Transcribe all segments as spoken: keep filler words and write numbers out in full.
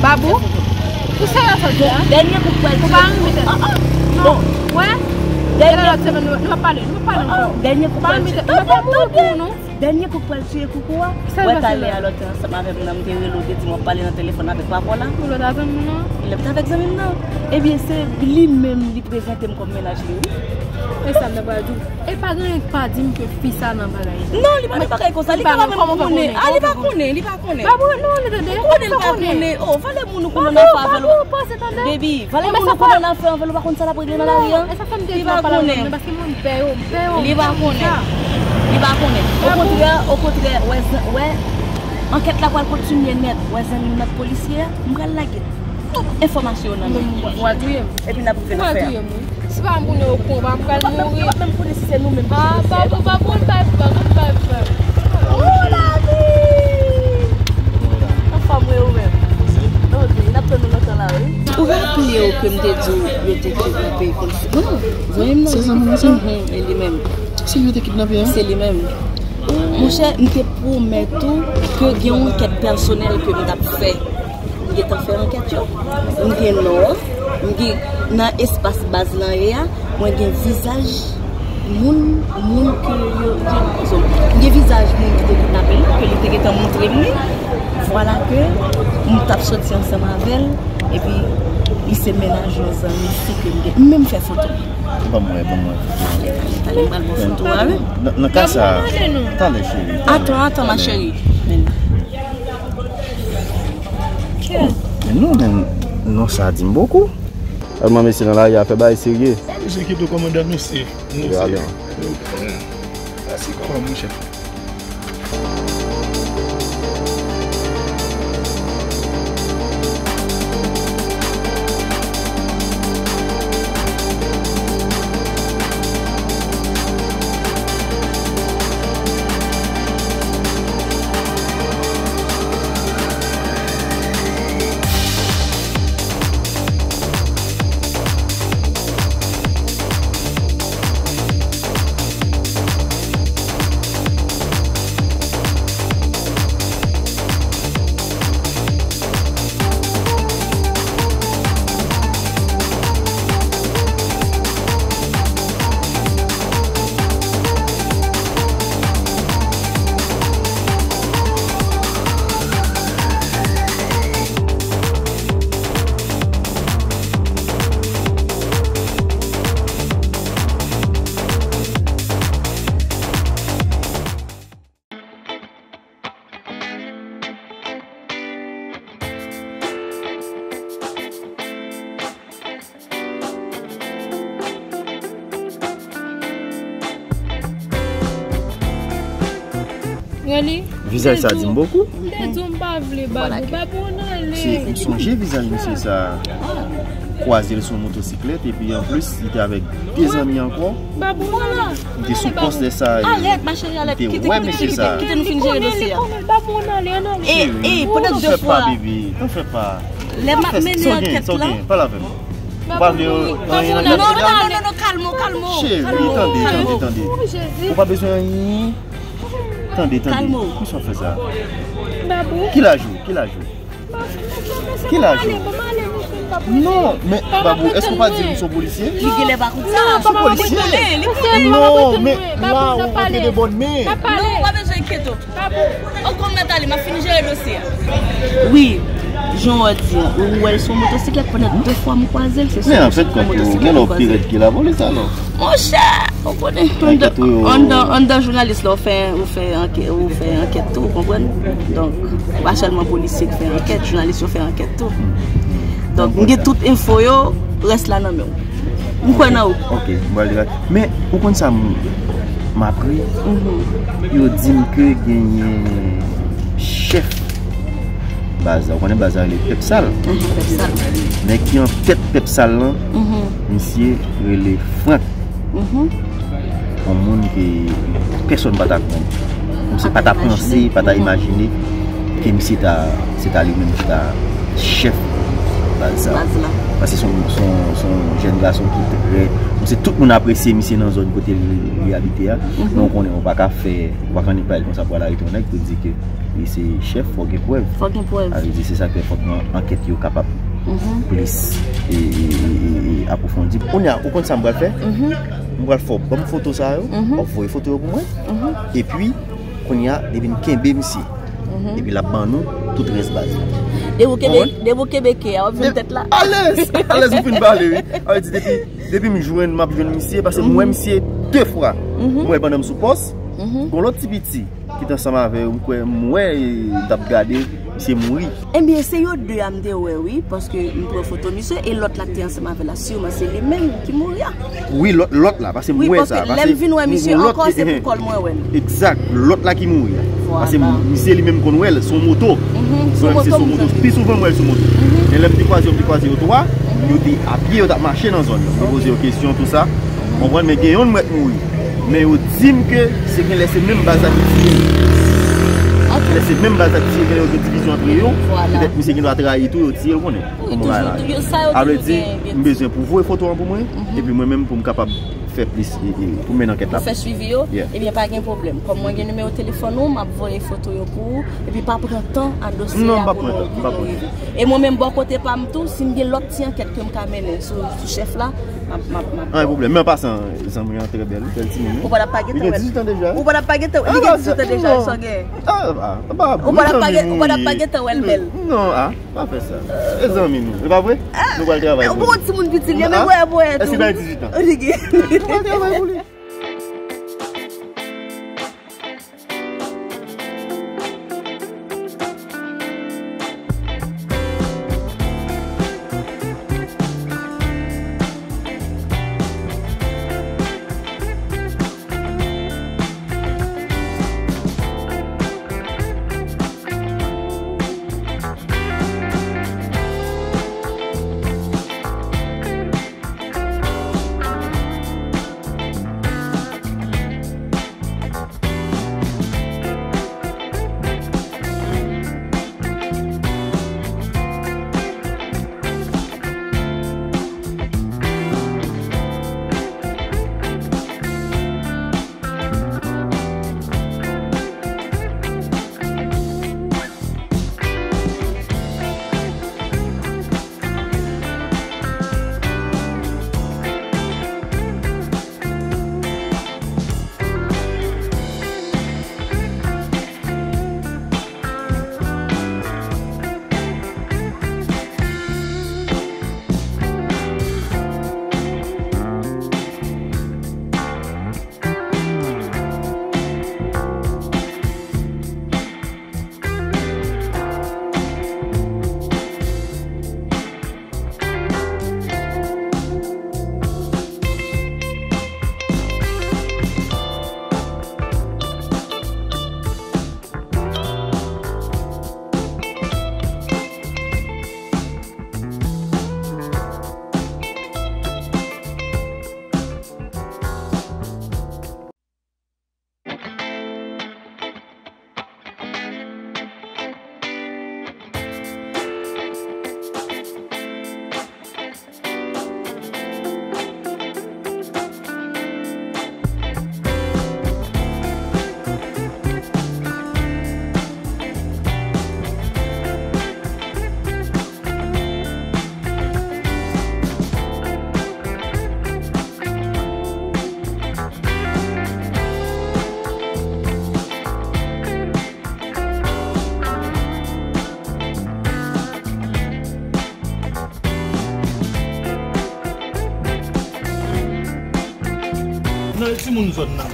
Babou, tout ça là, ça dit, hein? Dernier coup, quoi? Vous ne non, ouais? Dernier coup, nous va parler, nous va parler. Dernier coup, non? Dernier coup, tu es coucou? Ça va aller à l'autre, ça m'a fait mon tu m'as parlé au téléphone avec papa là. Pour l'autre avec moi? Il est avec moi. Eh bien, c'est lui-même qui présente comme ménage. Et ça ne va pas dire. Et pas dire pas dire que fils ça dans balaye. Non, il pas pareil comme ça, il pas même connaît. Ah, il pas connaît, il pas connaît. Babou, non, il est dedans. Il pas connaît. Oh, fallait mon nous connait pas faire. Baby, fallait mon nous connait pas faire, on veut pas connait ça la prendre dans la rue. Et ça fait me dire pas parce que mon père, père. Il pas connaît. Il pas connaît. Au contraire, au contraire, ouais, ouais. Enquête la quoi continuer net. Ouais, ça nous notre policier, on va laguer. Toute information là. Et puis n'a pas fait l'affaire. Si pas mon au con, va mourir. Même pour c'est nous même. Ah, pas pour pas pour pas pour. Oh la vie. Enfin moi au même. Non, il n'a pas nous notre là. Vous rappelez au comme des jours, était développé comme ça. Non, voyez-moi. C'est ça mon ancien. Et les mêmes. C'est lui qui kidnappé. C'est les mêmes. Mon cher, je te promets tout que il y a une quête personnelle que nous avons fait. Il est en fait enquête. Nous avons l'or. Dans l'espace base, il y a un visage moun moun que il y a visage qui que montré voilà que nous tape sorti ensemble avec elle et puis il se ménage aux amis que même faire photo pas moi pas moi allez mal photo non non ça attends chérie attends attends ma chérie non non non ça dit beaucoup. Maman, mais c'est là, il a fait bail sérieux. C'est qui te commande nous, c'est. Nous, c'est. C'est comme mon chef. Visage ça dit beaucoup. C'est songé visage monsieur ça. Croisé sur motocyclette et puis en plus il était avec des amis encore. Babou là. Il était sous poste de ça. Arrête ma chérie arrête. Ouais monsieur ça. Quitte nous finir le dossier. Babou là les non. Eh eh peut-être deux fois. Ne fais pas bébé, ne fais pas. Les m'amener enquête là. Pas la même. Non, non, non, calme, calme. Chérie, attendez, attendez, attendez. On pas besoin ni attendez, attendez, qui s'en fait ça? Qui la joue? Qui la joue? Qui la joue? Non, mais Babou, est-ce qu'on va dire que nous sommes policiers? Qui est là? Nous sommes policiers? Non, mais là, on va faire des bonnes mains. Non, pas besoin d'inquiéter. Babou, on va aller, on va finir le dossier. Oui, j'en ai dit, où elles sont motocyclettes pendant deux fois, mon croisé, c'est ça. Mais en fait, quand on est au pirate qui l'a volé, ça alors? Mon cher! On connaît. On est journaliste, on fait enquête, on fait enquête tout, vous comprenez? Donc, pas seulement policier qui fait enquête, journaliste qui fait enquête tout. Donc, on a toute info, reste là dans le monde. On a où? Ok, voilà. Mais, on compte ça, m'a appris. Ils ont dit que il y a un chef. Bazar, on connaît Bazar, il est Pepsal. Mais qui en tête Pepsal, monsieur, il est Franck. Un monde que personne ne peut pas comprendre. On ne sait pas penser, pas imaginer que c'est à lui-même chef. Parce que son jeune garçon qui est c'est tout le monde apprécié monsieur dans zone côté réalité. Donc on on va pas faire on va pas comme ça pour la retourner pour dire que c'est chef faut qu'il preuve. Faut qu'il preuve. C'est ça que faut enquête yo capable. Police et approfondi. On a au compte ça on va faire. On va faire bonne photo ça on voit photo pour moi. Et puis on y a des quinze monsieur. Et puis la bande tout reste base. De vous Québécois, on vient tête là. Allez, allez, vous pouvez parler. Depuis que je joue, je monsieur parce que moi, monsieur, deux fois, moi, je suis sous poste. Pour l'autre petit qui est ensemble avec moi, je suis gardé, c'est mourir. Eh bien, c'est eux deux, je oui, parce que je prends photo, monsieur, et l'autre là qui est ensemble avec la sûrement, c'est lui-même qui mourit. Oui, l'autre là, parce que moi, ça. Oui, parce que l'aime monsieur, encore, c'est pour le moi. Exact, l'autre là qui mourit. Parce que monsieur, lui-même, qu'on voit, son moto. Puis souvent, moi, je suis sur moto. Et là, je croise, je croise au toit, je dis à pied, je marche dans la zone. Je pose des questions, tout ça. On voit, mais il y a un mec mourir. Mais on dit que c'est qu'il laisse même base à tirer. Laisse même base à tirer, qu'il y a une division entre eux. Peut-être que c'est qu'il doit trahir tout, il tire, on est. Alors, il dit, j'ai besoin pour vous et photo pour moi. Et puis moi-même, pour me capable. Faire plus pour mes enquêtes là. Faire suivi, yeah. Et bien, pas de problème. Comme moi, j'ai numéro de téléphone, je m'envoie des photos pour et puis pas prendre temps à dossier. Non, pas prendre temps. Et moi-même, bon côté, pas tout. Si je l'autre tient quelqu'un qui m'a mené sur le chef là, je pas de problème. Même pas sans me rentrer belle. Vous ne pas de déjà. Vous ne pas de temps. Vous ne pas déjà. Vous ne pas de temps. Non, pas faire ça. Les amis, nous. Pas vrai? Nous allons travailler. Vous ne pas de temps. C'est mon zone là.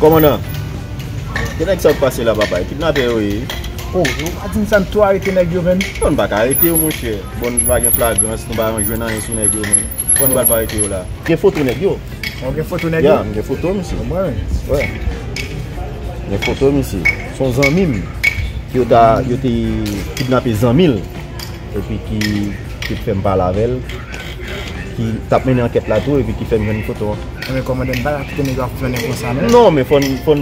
Commandant, qu'est-ce qui s'est passé là, papa? Kidnappé, oui. Oh, tu as dit que tu as arrêté les gens. On ne va pas arrêter, mon cher. Bonne vague de flagrance, on va jouer dans les sous-nés. On ne va pas arrêter là. Il y a des photos, monsieur. Il y a des photos, monsieur. Il y a des photos, monsieur. Il y a des photos, monsieur. Son zami, il a été kidnappé zami. Et puis, qui fait mal avec elle. qui t'a mené enquête là tout et puis qui fait une photo. Mais comment on va quitter les gars pour ça? Non, mais faut faut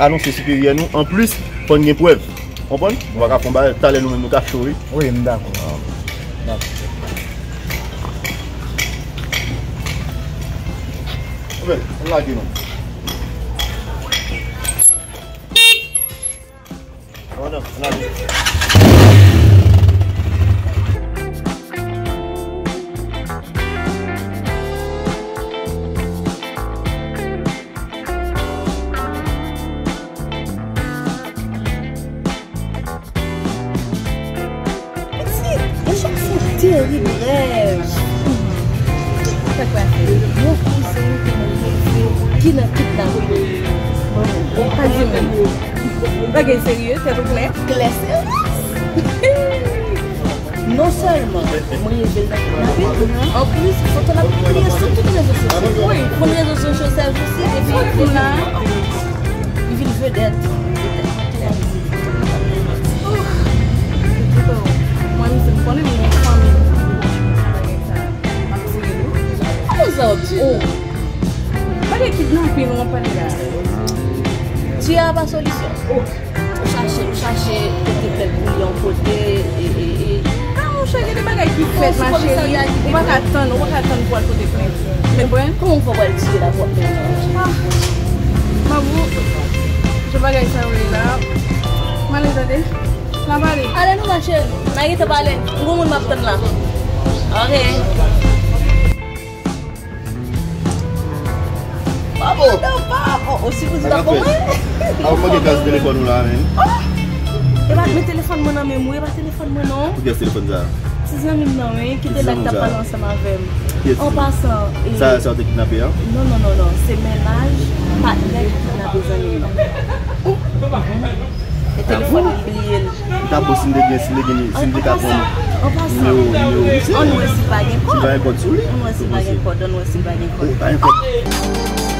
annoncer supérieur nous. En plus, faut une preuve. Comprends? On va faire un talent nous même nous cacher. Oui, d'accord. Ouais, on l'a dit non. Oh non, on l'a dit. Sérieux, c'est tout clair? Clair, non seulement, moi je vais en plus, quand on a publié sur toutes les réseaux sociaux. Oui, pour les réseaux sociaux, c'est aussi, et puis il là, il vit le vedette. Moi, je me connais, mais je suis en train de kidnapper, on pas les gars. Tu as pas solution. Chercher, chercher, peut-être pour en côté et quand on cherche des bagages qui fait ma chérie, on va attendre, on va attendre pour le côté plein. Mais bon, comment on va le tirer la voie pleine? Maman, je vais aller ça là. Malais d'aller, la malais. Allez nous ma chérie, n'aille pas aller. On va nous attendre là. Ok. Maman, maman, aussi vous êtes comment? Ah, vous m'avez cassé le téléphone là, hein? Oh! Et bah, le téléphone, mon ami, moi, le téléphone, mon nom. Vous avez le téléphone là? C'est un ami, non, hein? Qui était là, qui a parlé ensemble avec. En passant. Ça, ça a été kidnappé, hein? Non, non, non, non. C'est ménage, partenaire qui n'a pas besoin de nous. Et téléphone, oublié. T'as beau signer des syndicats pour nous. On passe. On ne s'y va pas. On ne s'y va pas. On ne s'y va pas. On ne s'y va pas.